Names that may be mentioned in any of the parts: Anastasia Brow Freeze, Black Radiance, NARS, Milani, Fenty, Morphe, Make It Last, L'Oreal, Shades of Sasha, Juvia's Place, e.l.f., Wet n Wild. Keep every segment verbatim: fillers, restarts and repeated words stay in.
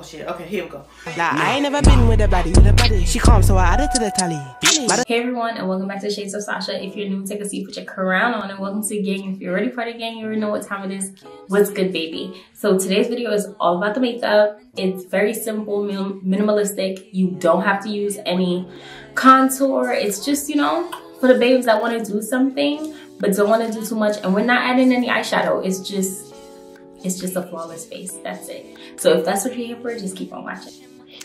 Oh shit, okay, here we go. Nah, I ain't never been with a buddy, with a buddy. She calm, so I added to the tally. Hey everyone, and welcome back to Shades of Sasha. If you're new, take a seat, put your crown on, and welcome to the gang. If you're already part of the gang, you already know what time it is. What's good, baby? So today's video is all about the makeup. It's very simple, minim minimalistic. You don't have to use any contour. It's just, you know, for the babes that want to do something, but don't want to do too much. And we're not adding any eyeshadow. It's just... It's just a flawless face, that's it. So if that's what you're here for, just keep on watching.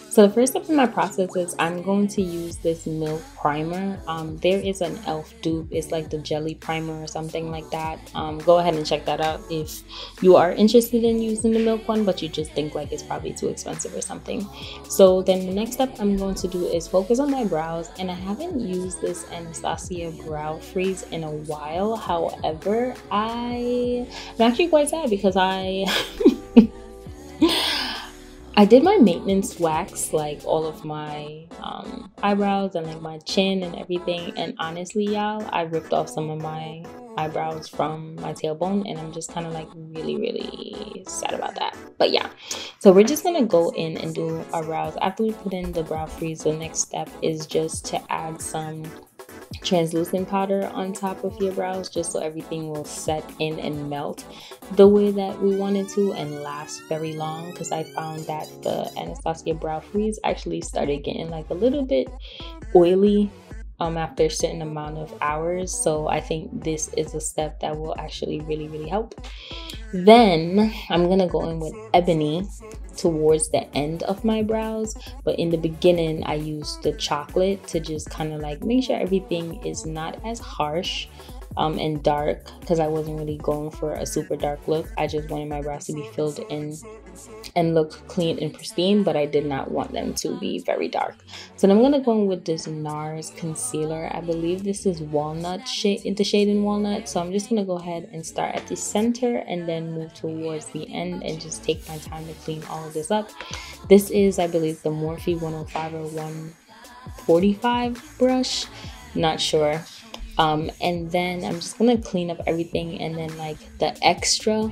So the first step in my process is I'm going to use this Milk Primer. Um, there is an e l f dupe, it's like the Jelly Primer or something like that. Um, go ahead and check that out if you are interested in using the Milk one, but you just think like it's probably too expensive or something. So then the next step I'm going to do is focus on my brows, and I haven't used this Anastasia Brow Freeze in a while. However, I am actually quite sad because I... I did my maintenance wax, like all of my um, eyebrows and like my chin and everything, and honestly y'all, I ripped off some of my eyebrows from my tailbone, and I'm just kind of like really really sad about that. But yeah, so we're just gonna go in and do our brows. After we put in the brow freeze, the next step is just to add some translucent powder on top of your brows, just so everything will set in and melt the way that we wanted to and last very long, because I found that the Anastasia Brow Freeze actually started getting like a little bit oily um after a certain amount of hours. So I think this is a step that will actually really really help. Then I'm gonna go in with Ebony towards the end of my brows, but in the beginning I used the chocolate to just kind of like make sure everything is not as harsh um, and dark, because I wasn't really going for a super dark look. I just wanted my brows to be filled in and look clean and pristine, but I did not want them to be very dark. So then I'm gonna go in with this NARS concealer. I believe this is walnut shade, the shade in walnut. So I'm just gonna go ahead and start at the center and then move towards the end and just take my time to clean all of this up. This is, I believe, the Morphe one oh five or one forty-five brush, not sure. Um, and then I'm just gonna clean up everything, and then like the extra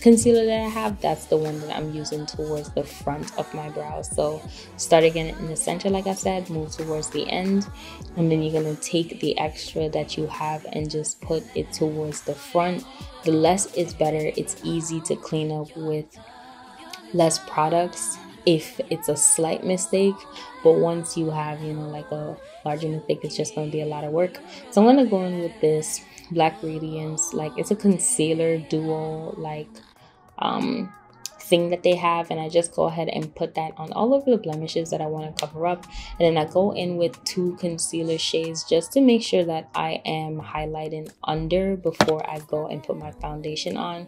concealer that I have, that's the one that I'm using towards the front of my brows. So start again in the center, like I said, move towards the end, and then you're gonna take the extra that you have and just put it towards the front. The less is better. It's easy to clean up with less products if it's a slight mistake, but once you have, you know, like a larger mistake, it's just gonna be a lot of work. So I'm gonna go in with this Black Radiance, like it's a concealer duo like um thing that they have, and I just go ahead and put that on all of the blemishes that I want to cover up. And then I go in with two concealer shades just to make sure that I am highlighting under before I go and put my foundation on.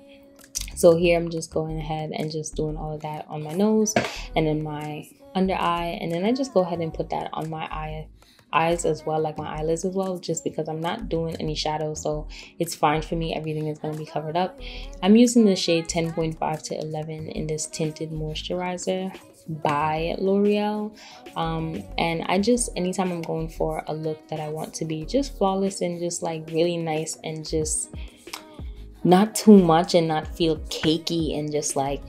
So here I'm just going ahead and just doing all of that on my nose and then my under eye, and then I just go ahead and put that on my eye eyes as well, like my eyelids as well, just because I'm not doing any shadows, so it's fine for me. Everything is going to be covered up. I'm using the shade ten point five to eleven in this tinted moisturizer by L'Oreal, um and I just, anytime I'm going for a look that I want to be just flawless and just like really nice and just not too much and not feel cakey and just like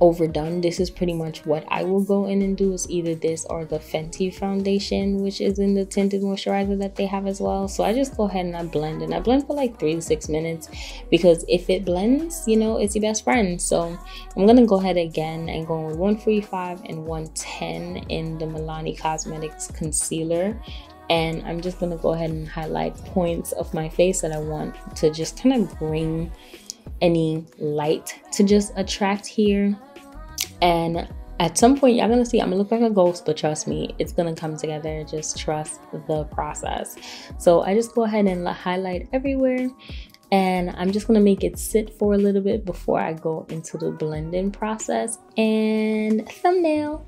overdone, this is pretty much what I will go in and do, is either this or the Fenty foundation, which is in the tinted moisturizer that they have as well. So I just go ahead and I blend, and I blend for like three to six minutes, because if it blends, you know, it's your best friend. So I'm gonna go ahead again and go with one forty-five and one ten in the Milani Cosmetics concealer, and I'm just gonna go ahead and highlight points of my face that I want to just kind of bring any light to just attract here. And at some point y'all gonna see I'm gonna look like a ghost, but trust me, it's gonna come together. Just trust the process. So I just go ahead and highlight everywhere, and I'm just gonna make it sit for a little bit before I go into the blending process. And thumbnail.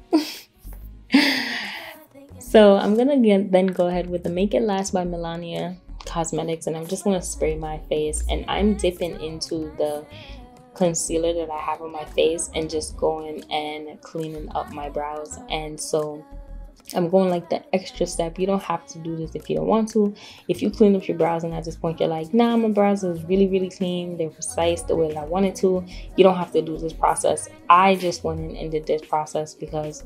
So I'm gonna get, then go ahead with the Make It Last by Milani Cosmetics, and I'm just gonna spray my face, and I'm dipping into the concealer that I have on my face and just going and cleaning up my brows. And so I'm going like the extra step. You don't have to do this if you don't want to. If you clean up your brows and at this point you're like, nah, my brows are really really clean, they're precise the way that I wanted to, you don't have to do this process. I just went in and did this process because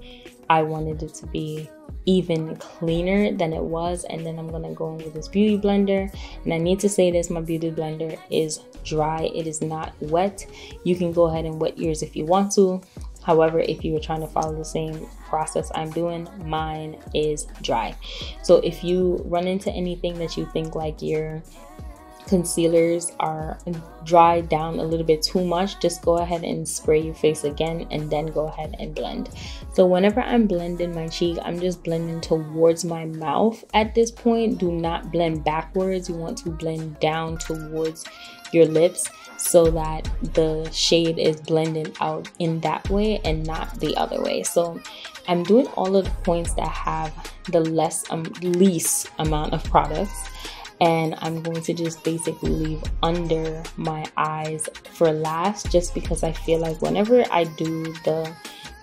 I wanted it to be even cleaner than it was. And then I'm gonna go in with this beauty blender, and I need to say this, my beauty blender is dry, it is not wet. You can go ahead and wet yours if you want to. However, if you were trying to follow the same process I'm doing, mine is dry. So if you run into anything that you think like your concealers are dried down a little bit too much, just go ahead and spray your face again and then go ahead and blend. So whenever I'm blending my cheek, I'm just blending towards my mouth at this point. Do not blend backwards. You want to blend down towards your lips so that the shade is blended out in that way and not the other way. So I'm doing all of the points that have the less um, least amount of products, and I'm going to just basically leave under my eyes for last, just because I feel like whenever I do the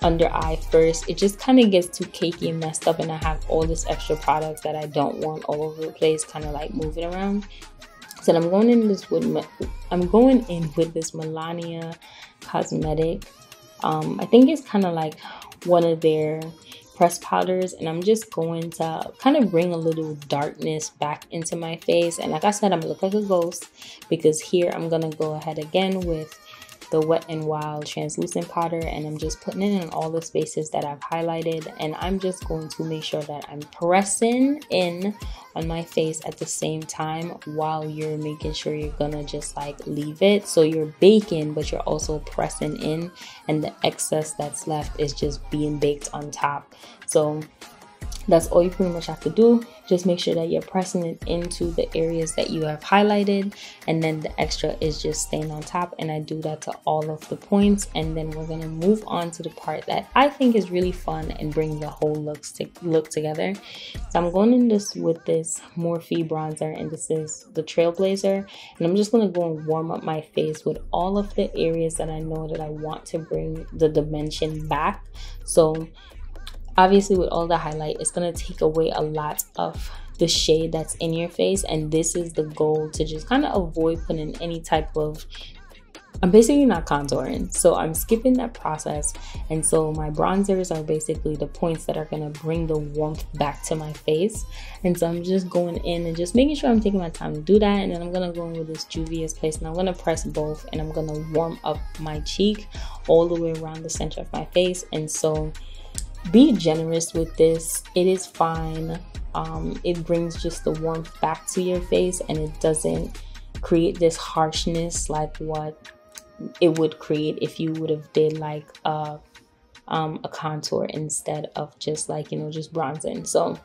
under eye first, it just kind of gets too cakey and messed up, and I have all this extra product that I don't want all over the place kind of like moving around. So I'm going in this with my, I'm going in with this Milani cosmetic, um I think it's kind of like one of their pressed powders, and I'm just going to kind of bring a little darkness back into my face. And like I said, I'm gonna look like a ghost, because here I'm gonna go ahead again with the Wet n Wild translucent powder, and I'm just putting it in all the spaces that I've highlighted, and I'm just going to make sure that I'm pressing in on my face at the same time while you're making sure you're gonna just like leave it, so you're baking but you're also pressing in, and the excess that's left is just being baked on top. So that's all you pretty much have to do. Just make sure that you're pressing it into the areas that you have highlighted, and then the extra is just staying on top. And I do that to all of the points, and then we're gonna move on to the part that I think is really fun and bring the whole look, to look together. So I'm going in this with this Morphe bronzer, and this is the Trailblazer, and I'm just gonna go and warm up my face with all of the areas that I know that I want to bring the dimension back. So obviously with all the highlight, it's gonna take away a lot of the shade that's in your face, and this is the goal, to just kind of avoid putting any type of, I'm basically not contouring, so I'm skipping that process. And so my bronzers are basically the points that are gonna bring the warmth back to my face, and so I'm just going in and just making sure I'm taking my time to do that. And then I'm gonna go in with this Juvia's Place, and I'm gonna press both, and I'm gonna warm up my cheek all the way around the center of my face. And so be generous with this, it is fine. Um, it brings just the warmth back to your face, and it doesn't create this harshness like what it would create if you would have did like a, um, a contour instead of just like, you know, just bronzing. So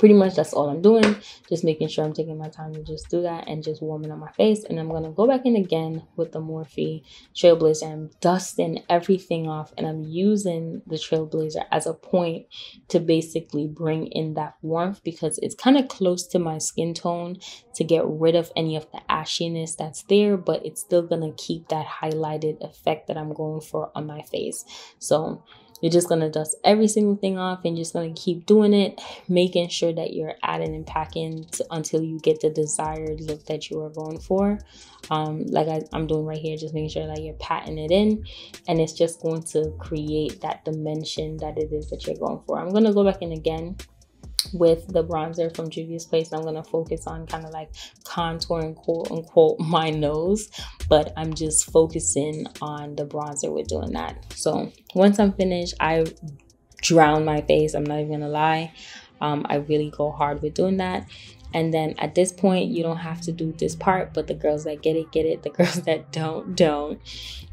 pretty much that's all I'm doing, just making sure I'm taking my time to just do that and just warming up my face. And I'm going to go back in again with the Morphe Trailblazer. I'm dusting everything off, and I'm using the Trailblazer as a point to basically bring in that warmth, because it's kind of close to my skin tone, to get rid of any of the ashiness that's there, but it's still going to keep that highlighted effect that I'm going for on my face. So you're just gonna dust every single thing off, and just gonna keep doing it, making sure that you're adding and packing to, until you get the desired look that you are going for. Um, like I, I'm doing right here, just making sure that you're patting it in, and it's just going to create that dimension that it is that you're going for. I'm gonna go back in again with the bronzer from Juvia's Place, and I'm gonna focus on kind of like contouring, quote unquote, my nose, but I'm just focusing on the bronzer with doing that. So once I'm finished, I drown my face, I'm not even gonna lie. um I really go hard with doing that. And then at this point, you don't have to do this part, but the girls that get it, get it, the girls that don't, don't.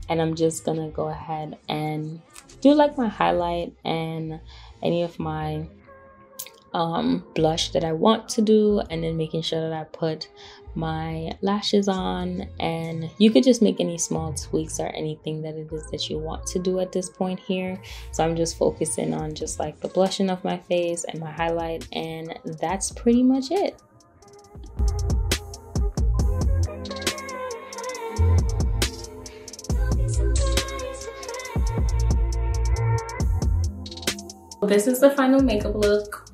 And I'm just gonna go ahead and do like my highlight and any of my Um, blush that I want to do, and then making sure that I put my lashes on. And you could just make any small tweaks or anything that it is that you want to do at this point here. So I'm just focusing on just like the blushing of my face and my highlight, and that's pretty much it. This is the final makeup look.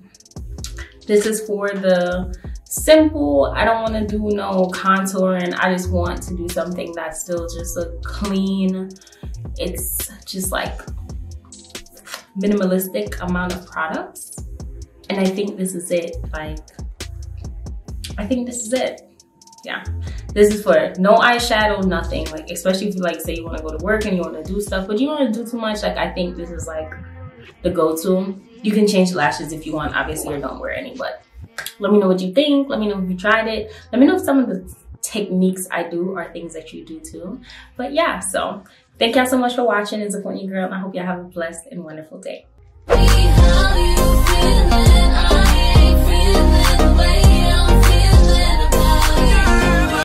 This is for the simple. I don't want to do no contouring. I just want to do something that's still just a clean, it's just like minimalistic amount of products. And I think this is it. Like, I think this is it. Yeah, this is for no eyeshadow, nothing. Like, especially if you like say you want to go to work and you want to do stuff, but you don't want to do too much. Like, I think this is like the go-to. You can change lashes if you want, obviously, or don't wear any, but let me know what you think. Let me know if you tried it. Let me know if some of the techniques I do are things that you do too. But yeah, so thank y'all so much for watching. It's a funny girl, and I hope y'all have a blessed and wonderful day.